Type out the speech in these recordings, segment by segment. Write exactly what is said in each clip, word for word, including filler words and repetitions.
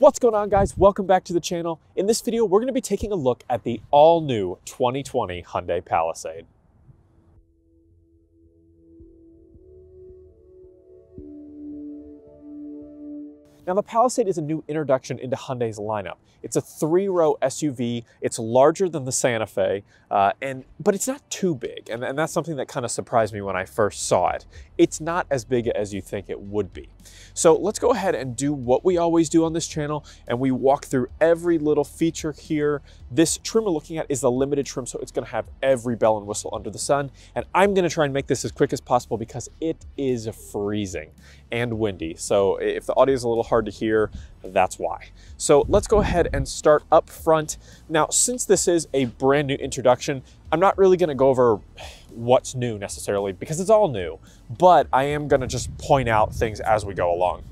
What's going on, guys? Welcome back to the channel. In this video, we're going to be taking a look at the all-new twenty twenty Hyundai Palisade. Now, the Palisade is a new introduction into Hyundai's lineup. It's a three-row S U V. It's larger than the Santa Fe, uh, and but it's not too big, and, and that's something that kind of surprised me when I first saw it. It's not as big as you think it would be. So let's go ahead and do what we always do on this channel, and we walk through every little feature here. This trim we're looking at is the limited trim, so it's going to have every bell and whistle under the sun, and I'm going to try and make this as quick as possible because it is freezing and windy. So if the audio is a little hard to hear, that's why. So let's go ahead and start up front. Now, since this is a brand new introduction, I'm not really going to go over what's new necessarily because it's all new, but I am going to just point out things as we go along.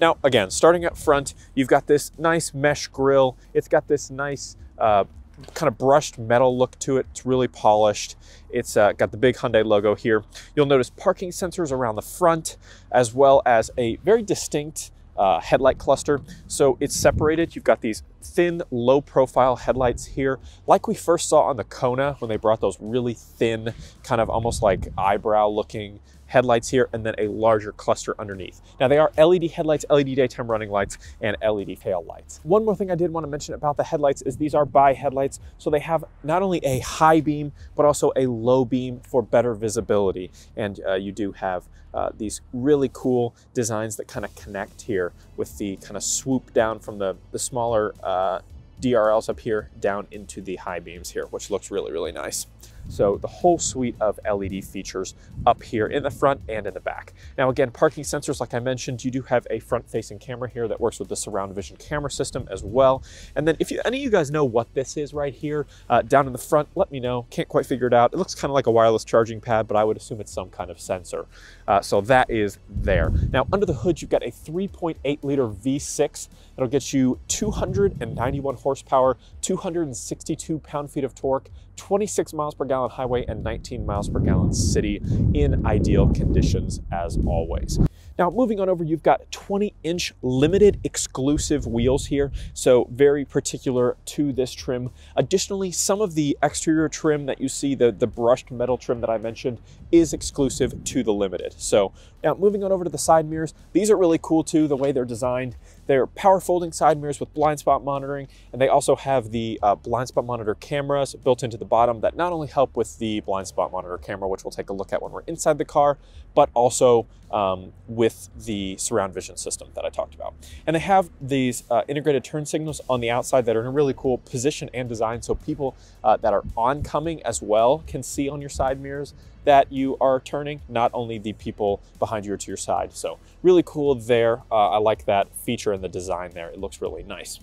Now, again, starting up front, you've got this nice mesh grille. It's got this nice uh, kind of brushed metal look to it. It's really polished. It's uh, got the big Hyundai logo here. You'll notice parking sensors around the front, as well as a very distinct uh, headlight cluster. So it's separated. You've got these thin, low profile headlights here, like we first saw on the Kona when they brought those really thin, kind of almost like eyebrow looking headlights here, and then a larger cluster underneath. Now, they are L E D headlights, L E D daytime running lights, and L E D tail lights. One more thing I did want to mention about the headlights is these are bi headlights. So they have not only a high beam, but also a low beam for better visibility. And uh, you do have uh, these really cool designs that kind of connect here with the kind of swoop down from the, the smaller uh, D R Ls up here down into the high beams here, which looks really, really nice. So the whole suite of L E D features up here in the front and in the back. Now, again, parking sensors, like I mentioned, you do have a front-facing camera here that works with the surround vision camera system as well. And then if you, any of you guys know what this is right here, uh, down in the front, let me know. Can't quite figure it out. It looks kind of like a wireless charging pad, but I would assume it's some kind of sensor. Uh, so that is there. Now, under the hood, you've got a three point eight liter V six. That'll get you two hundred ninety-one horsepower, two hundred sixty-two pound-feet of torque, twenty-six miles per gallon highway, and nineteen miles per gallon city in ideal conditions as always. Now, moving on over, you've got twenty inch limited exclusive wheels here, so very particular to this trim. Additionally, some of the exterior trim that you see, the, the brushed metal trim that I mentioned, is exclusive to the limited. So now moving on over to the side mirrors, these are really cool too, the way they're designed. They're power folding side mirrors with blind spot monitoring, and they also have the uh, blind spot monitor cameras built into the bottom that not only help with the blind spot monitor camera, which we'll take a look at when we're inside the car, but also um, with the surround vision system that I talked about. And they have these uh, integrated turn signals on the outside that are in a really cool position and design, so people uh, that are oncoming as well can see on your side mirrors that you are turning, not only the people behind you or to your side. So really cool there. Uh, I like that feature and the design there. It looks really nice.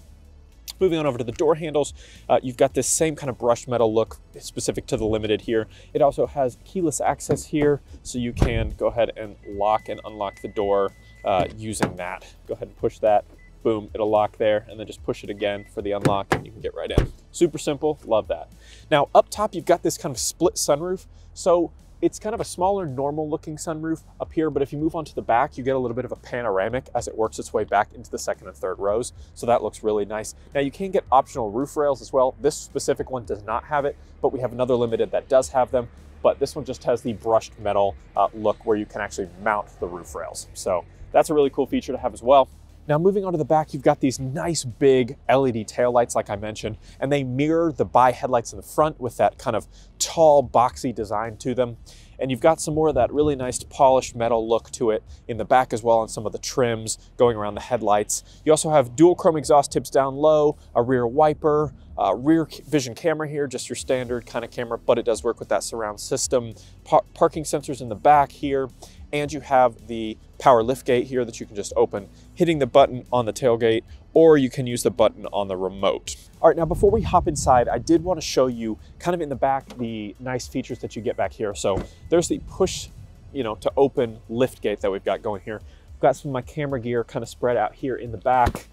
Moving on over to the door handles, uh, you've got this same kind of brushed metal look specific to the limited here. It also has keyless access here, so you can go ahead and lock and unlock the door uh, using that. Go ahead and push that. Boom, it'll lock there, and then just push it again for the unlock and you can get right in. Super simple, love that. Now, up top, you've got this kind of split sunroof. So it's kind of a smaller, normal looking sunroof up here, but if you move on to the back, you get a little bit of a panoramic as it works its way back into the second and third rows. So that looks really nice. Now, you can get optional roof rails as well. This specific one does not have it, but we have another limited that does have them. But this one just has the brushed metal uh, look where you can actually mount the roof rails. So that's a really cool feature to have as well. Now, moving on to the back, you've got these nice big L E D taillights, like I mentioned, and they mirror the bi headlights in the front with that kind of tall, boxy design to them. And you've got some more of that really nice polished metal look to it in the back as well on some of the trims going around the headlights. You also have dual chrome exhaust tips down low, a rear wiper, a rear vision camera here, just your standard kind of camera, but it does work with that surround system. Par- parking sensors in the back here. And you have the power liftgate here that you can just open, hitting the button on the tailgate, or you can use the button on the remote. All right, now before we hop inside, I did want to show you kind of in the back the nice features that you get back here. So there's the push, you know, to open liftgate that we've got going here. I've got some of my camera gear kind of spread out here in the back,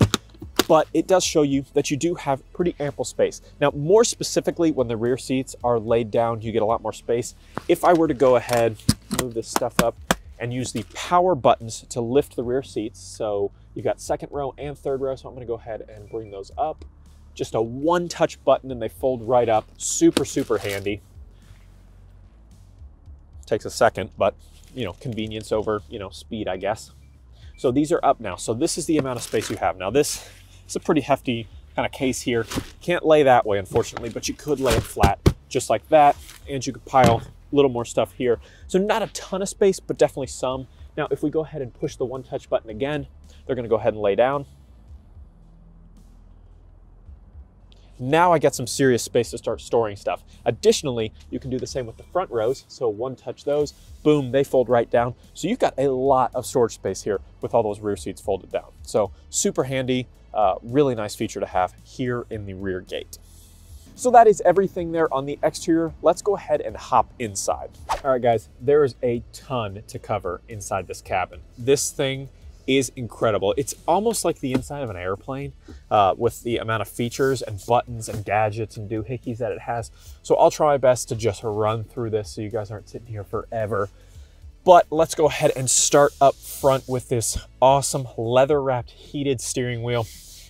but it does show you that you do have pretty ample space. Now, more specifically, when the rear seats are laid down, you get a lot more space. If I were to go ahead, move this stuff up, and use the power buttons to lift the rear seats. So You've got second row and third row, so I'm gonna go ahead and bring those up. Just a one-touch button and they fold right up. Super, super handy. Takes a second, but you know, convenience over, you know, speed, I guess. So these are up now. So this is the amount of space you have. Now this is a pretty hefty kind of case here. Can't lay that way, unfortunately, but you could lay it flat just like that. And you could pile a little more stuff here. So not a ton of space, but definitely some. Now, if we go ahead and push the one touch button again, they're gonna go ahead and lay down. Now I get some serious space to start storing stuff. Additionally, you can do the same with the front rows. So one touch those, boom, they fold right down. So you've got a lot of storage space here with all those rear seats folded down. So super handy, uh, really nice feature to have here in the rear gate. So that is everything there on the exterior. Let's go ahead and hop inside. All right, guys, there is a ton to cover inside this cabin. This thing is incredible. It's almost like the inside of an airplane uh, with the amount of features and buttons and gadgets and doohickeys that it has. So I'll try my best to just run through this so you guys aren't sitting here forever. But let's go ahead and start up front with this awesome leather-wrapped heated steering wheel.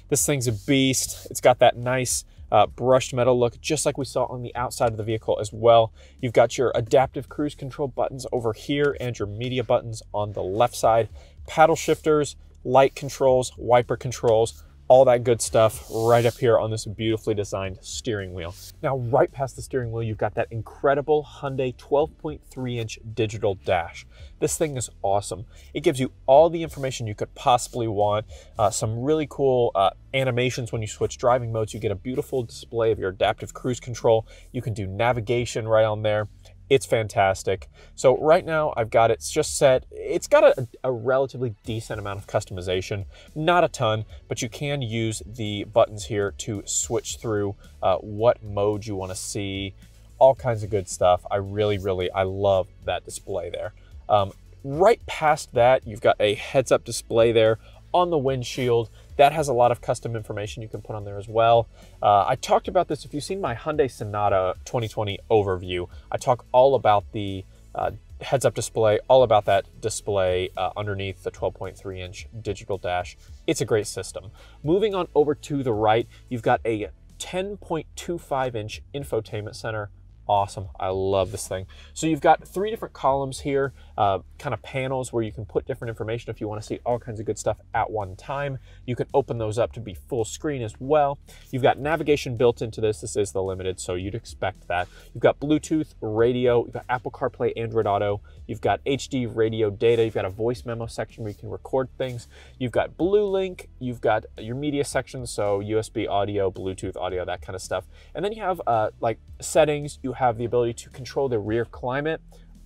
This thing's a beast. It's got that nice uh, brushed metal look, just like we saw on the outside of the vehicle as well. You've got your adaptive cruise control buttons over here and your media buttons on the left side. Paddle shifters, light controls, wiper controls, all that good stuff right up here on this beautifully designed steering wheel. Now, right past the steering wheel, you've got that incredible Hyundai twelve point three inch digital dash. This thing is awesome. It gives you all the information you could possibly want. Uh, some really cool uh, animations when you switch driving modes. You get a beautiful display of your adaptive cruise control. You can do navigation right on there. It's fantastic. So right now I've got it just set. It's got a, a relatively decent amount of customization, not a ton, but you can use the buttons here to switch through uh, what mode you want to see, all kinds of good stuff. I really, really, I love that display there. Um, right past that, you've got a heads-up display there on the windshield. That has a lot of custom information you can put on there as well. Uh, I talked about this, if you've seen my Hyundai Sonata twenty twenty overview, I talk all about the uh, heads-up display, all about that display uh, underneath the twelve point three inch digital dash. It's a great system. Moving on over to the right, you've got a ten point two five inch infotainment center. Awesome, I love this thing. So you've got three different columns here, uh, kind of panels where you can put different information if you want to see all kinds of good stuff at one time. You can open those up to be full screen as well. You've got navigation built into this. This is the Limited, so you'd expect that. You've got Bluetooth, radio, you've got Apple CarPlay, Android Auto, you've got H D radio data, you've got a voice memo section where you can record things. You've got BlueLink, you've got your media section, so U S B audio, Bluetooth audio, that kind of stuff. And then you have uh, like settings. You have the ability to control the rear climate,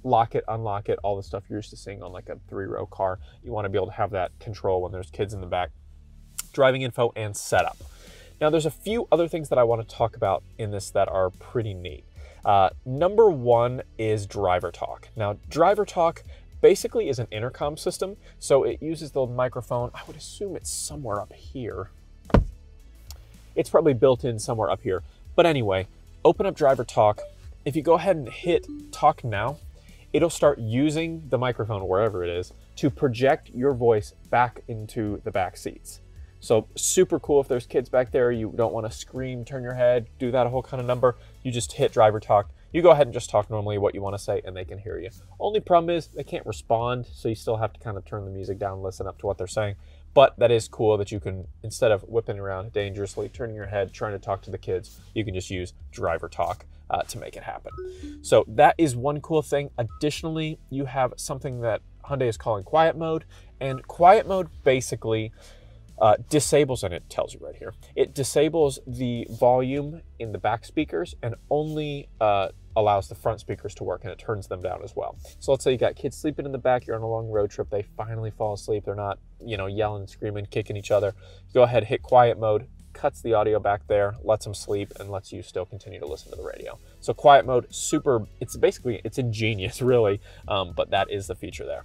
lock it, unlock it, all the stuff you're used to seeing on like a three-row car. You want to be able to have that control when there's kids in the back. Driving info and setup. Now, there's a few other things that I want to talk about in this that are pretty neat. Uh, number one is driver talk. Now, driver talk basically is an intercom system, so it uses the microphone. I would assume it's somewhere up here. It's probably built in somewhere up here. But anyway, open up driver talk. If you go ahead and hit talk now, it'll start using the microphone wherever it is to project your voice back into the back seats. So super cool. If there's kids back there, you don't want to scream, turn your head, do that whole kind of number. You just hit driver talk. You go ahead and just talk normally what you want to say and they can hear you. Only problem is they can't respond. So you still have to kind of turn the music down, listen up to what they're saying. But that is cool that you can, instead of whipping around dangerously, turning your head, trying to talk to the kids, you can just use driver talk uh, to make it happen. So that is one cool thing. Additionally, you have something that Hyundai is calling quiet mode, and quiet mode basically Uh, disables, and it tells you right here, it disables the volume in the back speakers and only uh, allows the front speakers to work, and it turns them down as well. So let's say you got kids sleeping in the back, you're on a long road trip, they finally fall asleep, they're not, you know, yelling, screaming, kicking each other. Go ahead, hit quiet mode, cuts the audio back there, lets them sleep and lets you still continue to listen to the radio. So quiet mode, super, it's basically, it's ingenious really, um, but that is the feature there.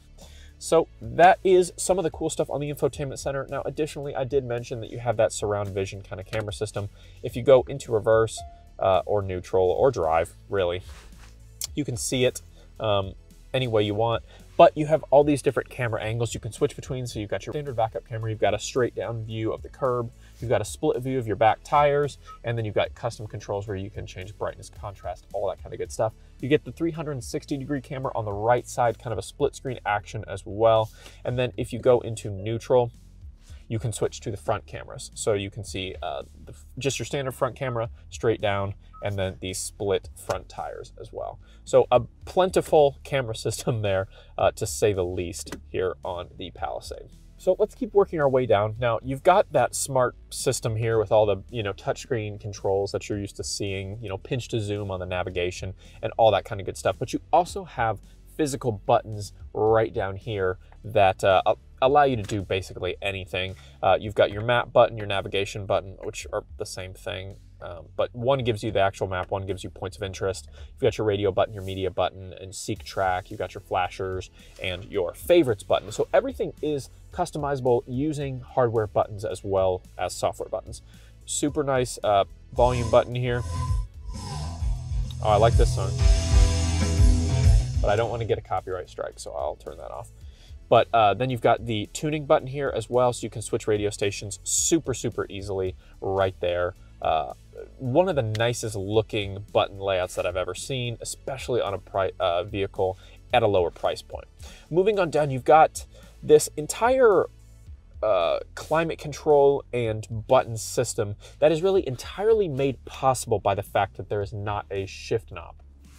So that is some of the cool stuff on the infotainment center. Now, additionally, I did mention that you have that surround vision kind of camera system. If you go into reverse uh, or neutral or drive, really, you can see it um, any way you want. but you have all these different camera angles you can switch between. So you've got your standard backup camera, you've got a straight down view of the curb, you've got a split view of your back tires, and then you've got custom controls where you can change brightness, contrast, all that kind of good stuff. You get the three hundred sixty degree camera on the right side, kind of a split screen action as well. And then if you go into neutral, you can switch to the front cameras. So you can see uh, the, just your standard front camera, straight down, and then the split front tires as well. So a plentiful camera system there, uh, to say the least, here on the Palisade. So let's keep working our way down. Now you've got that smart system here with all the, you know, touchscreen controls that you're used to seeing, you know, pinch to zoom on the navigation and all that kind of good stuff. But you also have physical buttons right down here that uh, allow you to do basically anything. Uh, you've got your map button, your navigation button, which are the same thing, um, but one gives you the actual map, one gives you points of interest. You've got your radio button, your media button, and seek track. You've got your flashers and your favorites button. So everything is customizable using hardware buttons as well as software buttons. Super nice uh, volume button here. Oh, I like this song, but I don't want to get a copyright strike, so I'll turn that off. But uh, then you've got the tuning button here as well, so you can switch radio stations super, super easily right there. Uh, one of the nicest looking button layouts that I've ever seen, especially on a pri uh, vehicle at a lower price point. Moving on down, you've got this entire uh, climate control and button system that is really entirely made possible by the fact that there is not a shift knob.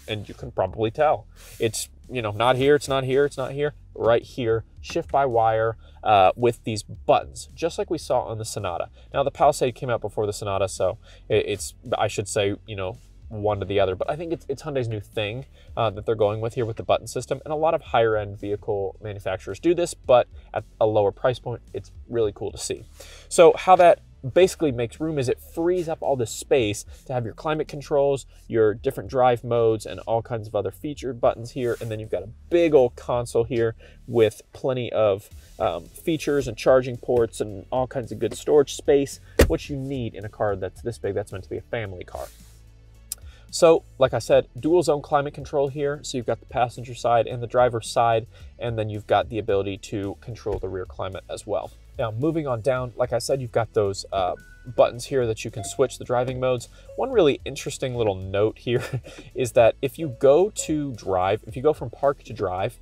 And you can probably tell it's, you know, not here, it's not here, it's not here, right here, shift by wire uh, with these buttons, just like we saw on the Sonata. Now the Palisade came out before the Sonata, so it's, I should say, you know, one to the other, but I think it's, it's Hyundai's new thing uh, that they're going with here with the button system. And a lot of higher end vehicle manufacturers do this, but at a lower price point, it's really cool to see. So how that basically makes room is it frees up all this space to have your climate controls, your different drive modes, and all kinds of other featured buttons here. And then you've got a big old console here with plenty of um, features and charging ports and all kinds of good storage space, what you need in a car that's this big, that's meant to be a family car. So like I said, dual zone climate control here. So you've got the passenger side and the driver's side, and then you've got the ability to control the rear climate as well. Now, moving on down, like I said, you've got those uh, buttons here that you can switch the driving modes. One really interesting little note here is that if you go to drive, if you go from park to drive,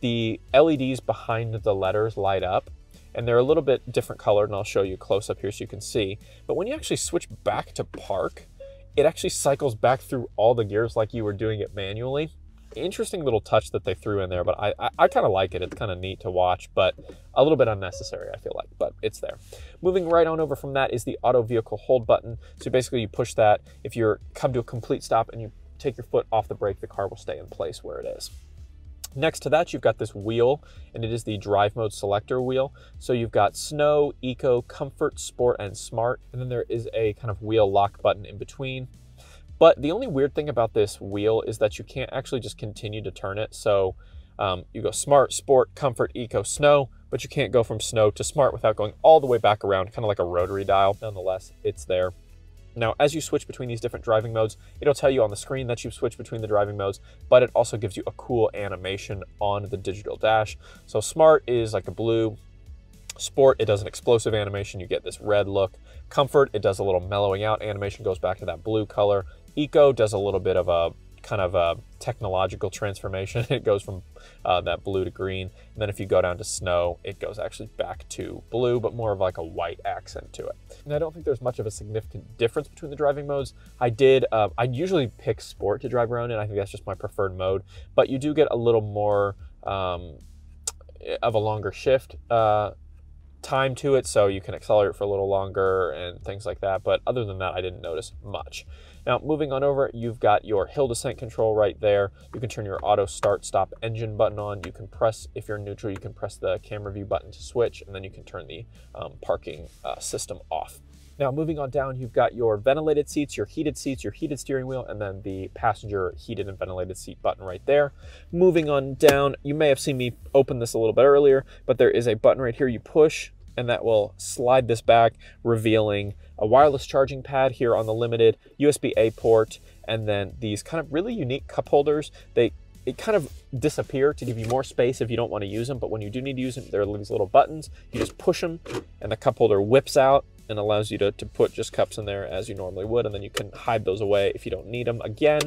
the L E Ds behind the letters light up, and they're a little bit different colored, and I'll show you close up here so you can see. But when you actually switch back to park, it actually cycles back through all the gears like you were doing it manually. Interesting little touch that they threw in there, but I, I, I kind of like it. It's kind of neat to watch, but a little bit unnecessary, I feel like, but it's there. Moving right on over from that is the auto vehicle hold button. So basically you push that. If you're come to a complete stop and you take your foot off the brake, the car will stay in place where it is. Next to that, you've got this wheel, and it is the drive mode selector wheel. So you've got snow, eco, comfort, sport, and smart. And then there is a kind of wheel lock button in between. But the only weird thing about this wheel is that you can't actually just continue to turn it. So um, you go smart, sport, comfort, eco, snow, but you can't go from snow to smart without going all the way back around, kind of like a rotary dial. Nonetheless, it's there. Now, as you switch between these different driving modes, it'll tell you on the screen that you've switched between the driving modes, but it also gives you a cool animation on the digital dash. So smart is like a blue. Sport, it does an explosive animation. You get this red look. Comfort, it does a little mellowing out animation, goes back to that blue color. Eco does a little bit of a kind of a technological transformation. It goes from uh, that blue to green. And then if you go down to snow, it goes actually back to blue, but more of like a white accent to it. And I don't think there's much of a significant difference between the driving modes. I did, uh, I usually pick sport to drive around in. I think that's just my preferred mode, but you do get a little more um, of a longer shift uh, time to it, so you can accelerate for a little longer and things like that. But other than that, I didn't notice much. Now, moving on over, you've got your hill descent control right there. You can turn your auto start stop engine button on. You can press, if you're neutral, you can press the camera view button to switch, and then you can turn the um, parking uh, system off. Now, moving on down, you've got your ventilated seats, your heated seats, your heated steering wheel, and then the passenger heated and ventilated seat button right there. Moving on down, you may have seen me open this a little bit earlier, but there is a button right here you push, and that will slide this back, revealing a wireless charging pad here on the Limited, U S B A port, and then these kind of really unique cup holders. They it kind of disappear to give you more space if you don't want to use them. But when you do need to use them, there are these little buttons. You just push them and the cup holder whips out and allows you to, to put just cups in there as you normally would. And then you can hide those away if you don't need them. Again,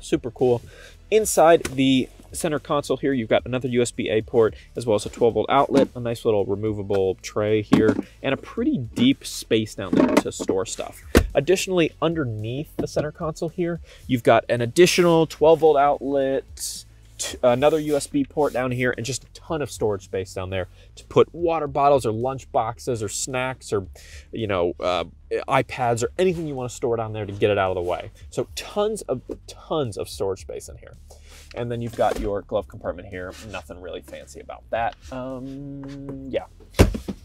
super cool. Inside the center console here, you've got another U S B A port as well as a twelve volt outlet, a nice little removable tray here, and a pretty deep space down there to store stuff. Additionally, underneath the center console here, you've got an additional twelve volt outlet, another U S B port down here, and just a ton of storage space down there to put water bottles or lunch boxes or snacks or, you know, uh, iPads or anything you want to store down there to get it out of the way. So tons of tons of storage space in here. And then you've got your glove compartment here. Nothing really fancy about that. Um, yeah.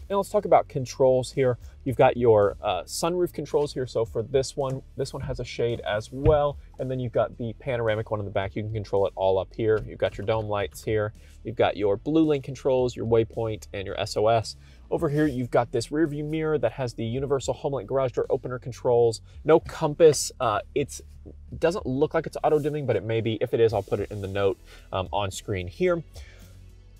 Now let's talk about controls here. You've got your uh, sunroof controls here. So for this one, this one has a shade as well. And then you've got the panoramic one in the back. You can control it all up here. You've got your dome lights here. You've got your BlueLink controls, your waypoint, and your S O S. Over here, you've got this rear view mirror that has the universal homelink garage door opener controls. No compass. Uh, it's doesn't look like it's auto dimming, but it may be. If it is, I'll put it in the note um, on screen here.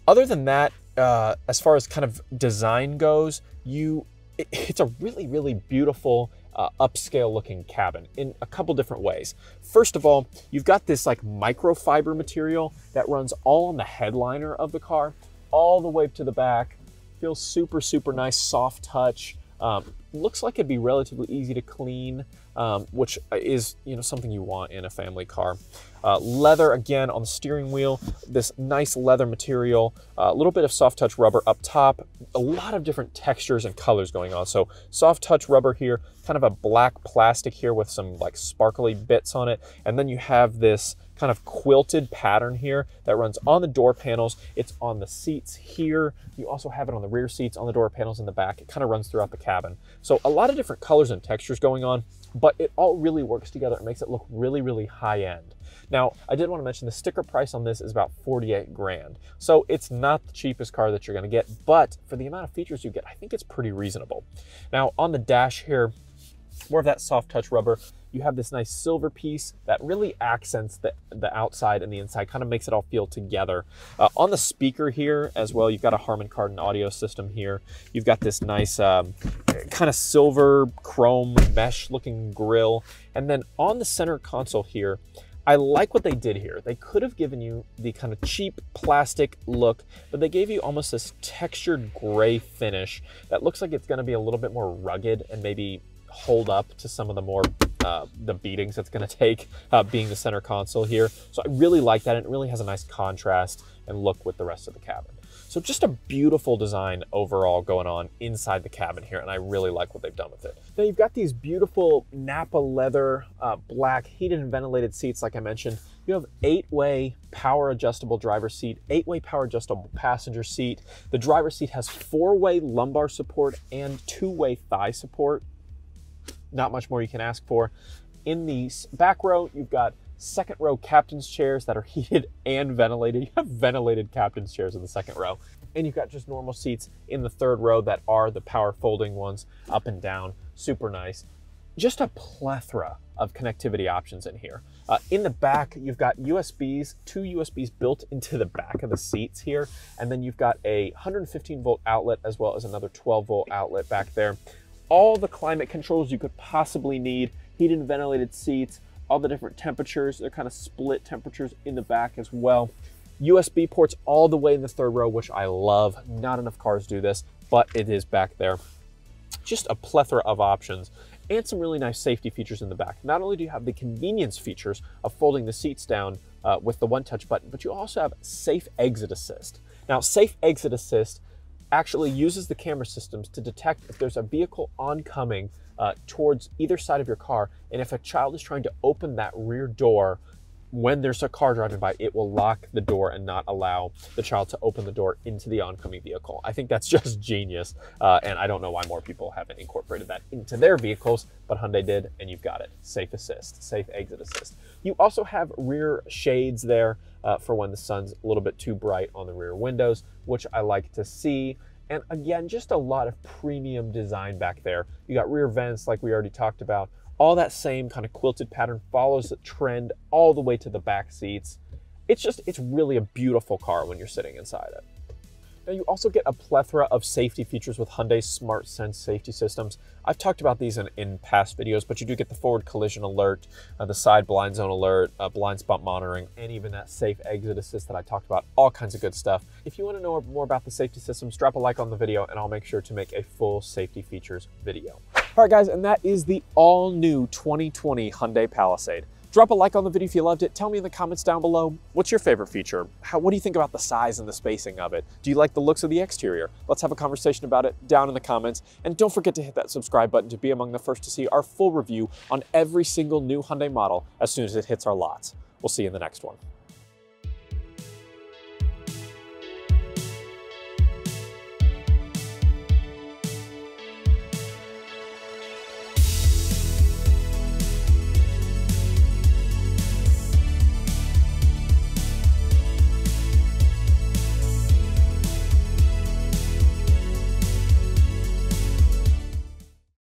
Other than that, uh, as far as kind of design goes, you it, it's a really, really beautiful uh, upscale looking cabin in a couple different ways. First of all, you've got this like microfiber material that runs all on the headliner of the car, all the way to the back. Feels super, super nice, soft touch. Um, looks like it'd be relatively easy to clean, um, which is, you know, something you want in a family car. Uh, leather again on the steering wheel, this nice leather material, a uh, little bit of soft touch rubber up top, a lot of different textures and colors going on. So soft touch rubber here, kind of a black plastic here with some like sparkly bits on it. And then you have this kind of quilted pattern here that runs on the door panels. It's on the seats here. You also have it on the rear seats, on the door panels in the back. It kind of runs throughout the cabin. So a lot of different colors and textures going on, but it all really works together. It makes it look really, really high end. Now, I did want to mention the sticker price on this is about forty-eight grand. So it's not the cheapest car that you're going to get, but for the amount of features you get, I think it's pretty reasonable. Now on the dash here, more of that soft touch rubber. You have this nice silver piece that really accents the, the outside and the inside, kind of makes it all feel together. Uh, on the speaker here as well, you've got a Harman Kardon audio system here. You've got this nice um, kind of silver chrome mesh looking grille. And then on the center console here, I like what they did here. They could have given you the kind of cheap plastic look, but they gave you almost this textured gray finish that looks like it's going to be a little bit more rugged and maybe hold up to some of the more uh, the beatings it's going to take uh, being the center console here. So I really like that. It really has a nice contrast and look with the rest of the cabin. So just a beautiful design overall going on inside the cabin here, and I really like what they've done with it. Now you've got these beautiful Napa leather, uh, black heated and ventilated seats like I mentioned. You have eight-way power adjustable driver's seat, eight-way power adjustable passenger seat. The driver's seat has four-way lumbar support and two-way thigh support. Not much more you can ask for. In the back row, you've got second row captain's chairs that are heated and ventilated. You have ventilated captain's chairs in the second row. And you've got just normal seats in the third row that are the power folding ones up and down. Super nice. Just a plethora of connectivity options in here. Uh, in the back, you've got U S Bs, two U S Bs built into the back of the seats here. And then you've got a one hundred fifteen volt outlet as well as another twelve volt outlet back there. All the climate controls you could possibly need, heated and ventilated seats, all the different temperatures, they're kind of split temperatures in the back as well. U S B ports all the way in the third row, which I love. Not enough cars do this, but it is back there. Just a plethora of options and some really nice safety features in the back. Not only do you have the convenience features of folding the seats down uh, with the one touch button, but you also have safe exit assist. Now, safe exit assist actually uses the camera systems to detect if there's a vehicle oncoming uh, towards either side of your car. And if a child is trying to open that rear door, when there's a car driving by, it will lock the door and not allow the child to open the door into the oncoming vehicle. I think that's just genius. Uh, and I don't know why more people haven't incorporated that into their vehicles, but Hyundai did, and you've got it. Safe assist, safe exit assist. You also have rear shades there uh, for when the sun's a little bit too bright on the rear windows, which I like to see. And again, just a lot of premium design back there. You got rear vents like we already talked about. All that same kind of quilted pattern follows the trend all the way to the back seats. It's just, it's really a beautiful car when you're sitting inside it. Now you also get a plethora of safety features with Hyundai's Smart Sense safety systems. I've talked about these in, in past videos, but you do get the forward collision alert, uh, the side blind zone alert, uh, blind spot monitoring, and even that safe exit assist that I talked about, all kinds of good stuff. If you want to know more about the safety systems, drop a like on the video and I'll make sure to make a full safety features video. All right guys, and that is the all new twenty twenty Hyundai Palisade. Drop a like on the video if you loved it. Tell me in the comments down below, what's your favorite feature? How, what do you think about the size and the spacing of it? Do you like the looks of the exterior? Let's have a conversation about it down in the comments. And don't forget to hit that subscribe button to be among the first to see our full review on every single new Hyundai model as soon as it hits our lots. We'll see you in the next one.